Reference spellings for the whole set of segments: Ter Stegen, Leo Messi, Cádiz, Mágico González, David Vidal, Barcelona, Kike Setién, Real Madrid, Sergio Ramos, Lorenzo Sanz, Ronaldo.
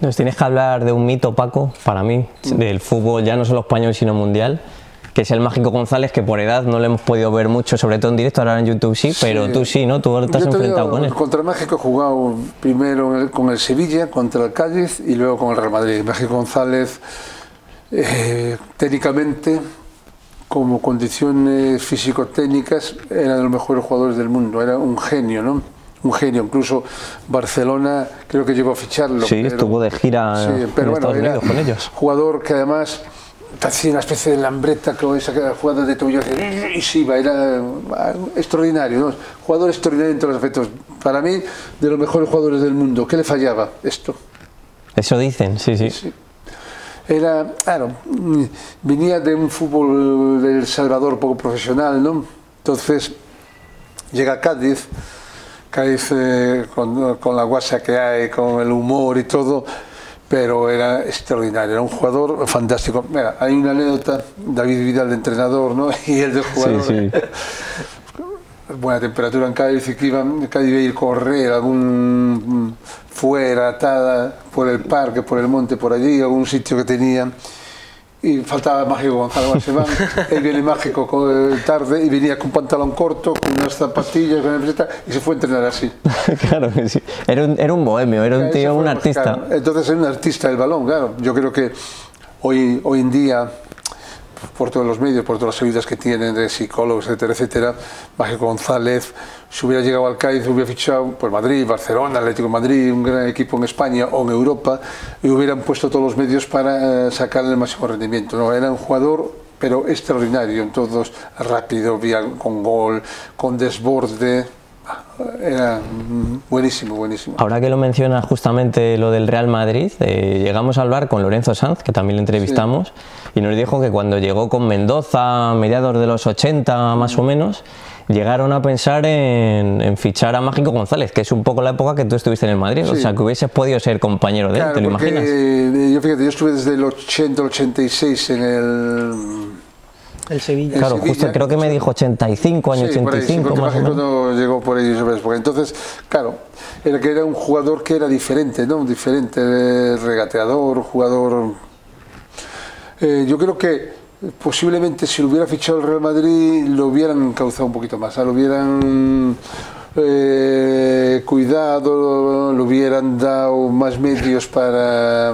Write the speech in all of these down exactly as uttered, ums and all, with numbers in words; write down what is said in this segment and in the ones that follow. Nos tienes que hablar de un mito, Paco, para mí, del fútbol ya no solo español sino mundial, que es el Mágico González, que por edad no lo hemos podido ver mucho, sobre todo en directo, ahora en YouTube sí, pero sí. Tú sí, ¿no? Tú te has Yo enfrentado digo, con él. Contra el México he jugado primero con el Sevilla, contra el Cádiz y luego con el Real Madrid. Mágico González, eh, técnicamente, como condiciones físico-técnicas, era de los mejores jugadores del mundo, era un genio, ¿no? Un genio, incluso Barcelona creo que llegó a ficharlo. Sí, pero, estuvo de gira sí, en pero Estados bueno, Unidos era con ellos. Jugador que además hacía una especie de lambreta con esa jugada de tobillo y se iba, era extraordinario, ¿no? Jugador extraordinario en todos los aspectos. Para mí, de los mejores jugadores del mundo. ¿Qué le fallaba? Esto. Eso dicen, sí, sí. sí. Era, claro, venía de un fútbol del Salvador poco profesional, ¿no? Entonces, llega a Cádiz. Cádiz eh, con, con la guasa que hay, con el humor y todo, pero era extraordinario, era un jugador fantástico. Mira, hay una anécdota, David Vidal de entrenador, ¿no? Y él de jugador. Sí, sí. Buena temperatura en Cádiz, y que iban, Cádiz iba a ir correr, algún fuera, atada, por el parque, por el monte, por allí, algún sitio que tenían. Y faltaba Mágico González, se van, él viene Mágico tarde y venía con pantalón corto, con unas zapatillas, con una camiseta y se fue a entrenar así. Claro que sí, era un, era un bohemio, era un tío, un artista. Entonces era un artista del balón, claro. Yo creo que hoy, hoy en día, por todos los medios, por todas las ayudas que tienen de psicólogos, etcétera, etcétera, Mágico González, si hubiera llegado al Cádiz, hubiera fichado por Madrid, Barcelona, Atlético de Madrid, un gran equipo en España o en Europa, y hubieran puesto todos los medios para sacarle el máximo rendimiento. No, era un jugador, pero extraordinario, entonces rápido, con gol, con desborde. Era buenísimo, buenísimo. Ahora que lo mencionas justamente lo del Real Madrid, eh, llegamos a hablar con Lorenzo Sanz, que también le entrevistamos, sí. Y nos dijo que cuando llegó con Mendoza, a mediados de los ochenta más o menos, llegaron a pensar en, en fichar a Mágico González, que es un poco la época que tú estuviste en el Madrid, sí. O sea, que hubieses podido ser compañero de claro, él, ¿te lo imaginas? Eh, yo, fíjate, yo estuve desde el ochenta, ochenta y seis en el... El Sevilla. Claro, el Sevilla, justo creo que me dijo ochenta y cinco, años sí, ochenta y cinco más o menos. No llegó por ahí, ¿sabes? Porque entonces, claro, era que era un jugador que era diferente, ¿no? Diferente, regateador, jugador... Eh, yo creo que posiblemente si lo hubiera fichado el Real Madrid lo hubieran encauzado un poquito más, ¿eh? Lo hubieran eh, cuidado, lo hubieran dado más medios para...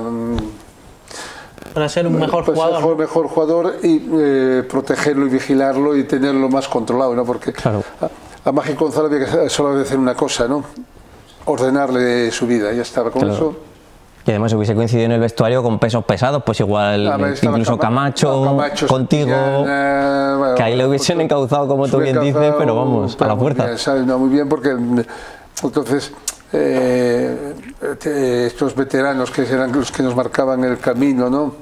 Para ser un mejor pues jugador. Mejor, mejor jugador y eh, protegerlo y vigilarlo y tenerlo más controlado, ¿no? Porque claro. a, a Mágico González había que solo hacer una cosa, ¿no? Ordenarle su vida, ya estaba con claro. eso. Y además hubiese coincidido en el vestuario con pesos pesados, pues igual ah, incluso Camacho, Camacho, Camacho contigo, Setién, eh, bueno, que ahí le hubiesen encauzado, como tú bien dices, pero vamos, para la fuerza. Bien, ¿sabes? No, muy bien, porque entonces... Eh, eh, estos veteranos que eran los que nos marcaban el camino, ¿no?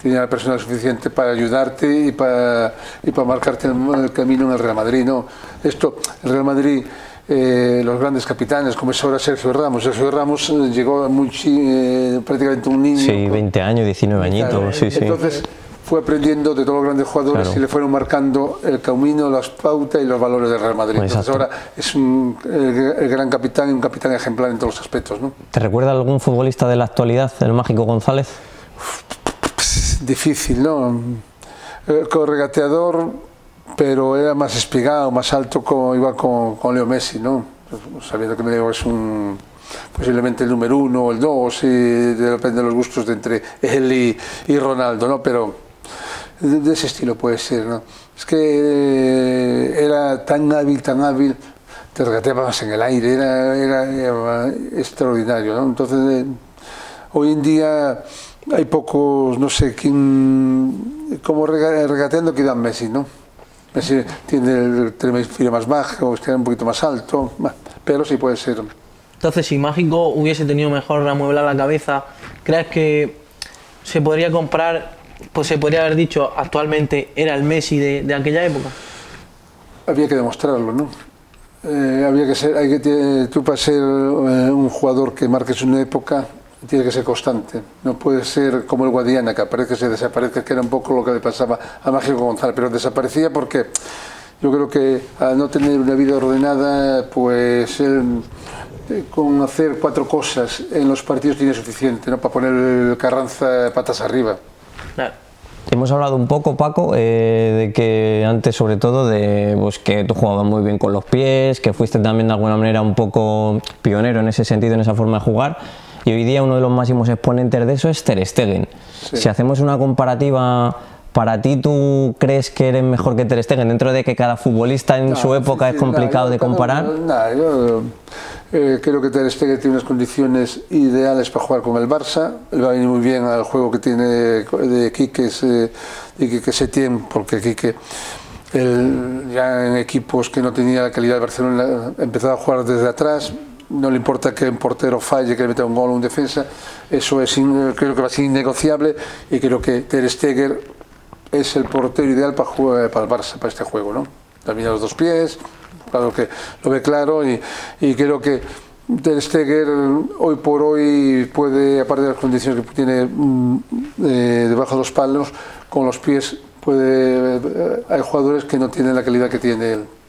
Tenían la persona suficiente para ayudarte y para, y para marcarte el, el camino en el Real Madrid, ¿no? Esto, el Real Madrid, eh, los grandes capitanes, como es ahora Sergio Ramos. Sergio Ramos llegó muy, eh, prácticamente un niño. Sí, veinte años, diecinueve añitos. Claro. Sí, sí. Entonces fue aprendiendo de todos los grandes jugadores claro. y le fueron marcando el camino, las pautas y los valores del Real Madrid. Exacto. Entonces ahora es un, el, el gran capitán y un capitán ejemplar en todos los aspectos, ¿no? ¿Te recuerda algún futbolista de la actualidad, el Mágico González? Difícil, ¿no? Corregateador, pero era más espigado, más alto, como iba con, con Leo Messi, ¿no? Sabiendo que Leo es un... posiblemente el número uno o el dos, y depende de los gustos de entre él y, y Ronaldo, ¿no? Pero... de ese estilo puede ser, ¿no? Es que era tan hábil, tan hábil, te regateabas en el aire, era, era, era extraordinario, ¿no? Entonces, eh, hoy en día hay pocos, no sé, quién, como rega, regateando que dan Messi, ¿no? Messi tiene el tren más bajo, es que era un poquito más alto, pero sí puede ser. Entonces, si Mágico hubiese tenido mejor amueblada la cabeza, ¿crees que se podría comprar? Pues se podría haber dicho, actualmente era el Messi de, de aquella época. Había que demostrarlo, ¿no? Eh, había que ser, hay que, tú para ser eh, un jugador que marques una época, tienes que ser constante. No puede ser como el Guadiana, que aparece, se desaparece, que era un poco lo que le pasaba a Mágico González, pero desaparecía porque yo creo que al no tener una vida ordenada, pues él con hacer cuatro cosas en los partidos tiene suficiente, ¿no?, para poner el Carranza patas arriba. Claro. Hemos hablado un poco, Paco, eh, de que antes sobre todo de pues, que tú jugabas muy bien con los pies, que fuiste también de alguna manera un poco pionero en ese sentido, en esa forma de jugar, y hoy día uno de los máximos exponentes de eso es Ter Stegen. Sí. Si hacemos una comparativa, para ti, ¿tú crees que eres mejor que Ter Stegen? Dentro de que cada futbolista en no, su época sí, sí, es complicado no, yo, de comparar. No, no, yo eh, creo que Ter Stegen tiene unas condiciones ideales para jugar con el Barça. Le va a venir muy bien al juego que tiene de Kike, eh, Kike Setién, porque Kike él, ya en equipos que no tenía la calidad de Barcelona empezaba a jugar desde atrás. No le importa que un portero falle, que le meta un gol o un defensa. Eso es, creo que va a ser innegociable, y creo que Ter Stegen es el portero ideal para jugar, para el Barça, para este juego, ¿no? También a los dos pies, claro que lo ve claro, y, y creo que Ter Stegen hoy por hoy puede, aparte de las condiciones que tiene eh, debajo de los palos, con los pies puede, eh, hay jugadores que no tienen la calidad que tiene él.